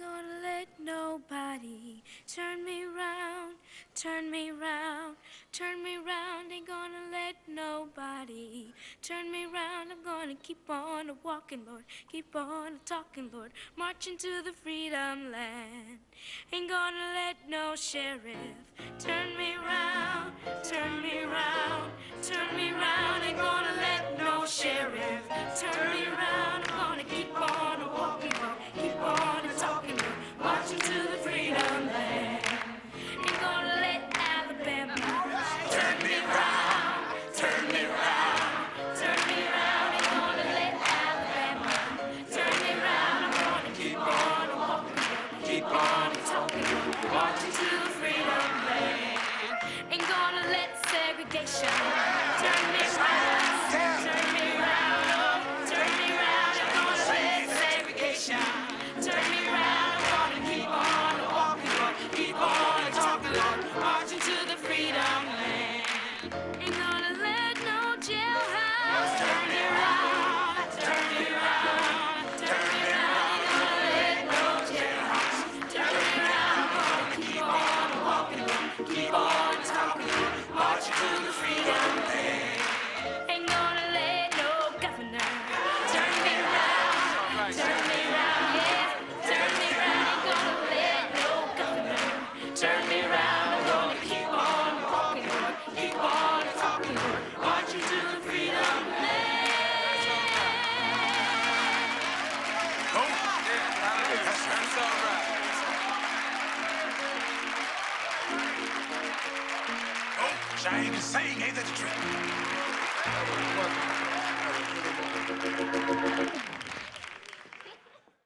ain't gonna let nobody turn me round, turn me round, turn me round. Ain't gonna let nobody turn me round. I'm gonna keep on walking, Lord, keep on talking, Lord, marching to the freedom land. Ain't gonna let no sheriff turn me round, turn me round, turn me round. Ain't gonna let no sheriff turn me round. I'm gonna keep on walking, Lord, keep on talking, Lord, marching to the freedom land. Ain't gonna let Alabama turn me round, turn me round, turn me round. Ain't gonna let Alabama turn me round. I'm gonna keep on walking, Lord, keep on talking, Lord, marching to the freedom land. Ain't gonna let segregation turn me round, turn me round, oh, turn me round. Ain't gonna let segregation turn me round. I'm gonna keep on walking, Lord, keep on talking, Lord, marching to the freedom land. Ain't gonna let no jailhouse turn me round, turn me round, turn me round. Ain't gonna let no jailhouse turn me round. I'm gonna keep on walking, Lord, keep on talking, Lord, marching to the freedom land. Ain't gonna let no governor turn me round, turn me round, yeah. Turn me round, ain't gonna let no governor turn me round. I'm gonna keep on walking, Lord, keep on talking, Lord, marching to the freedom land. Oh, yeah, that's all right. Oh, Cheyenne is saying, ain't that the truth?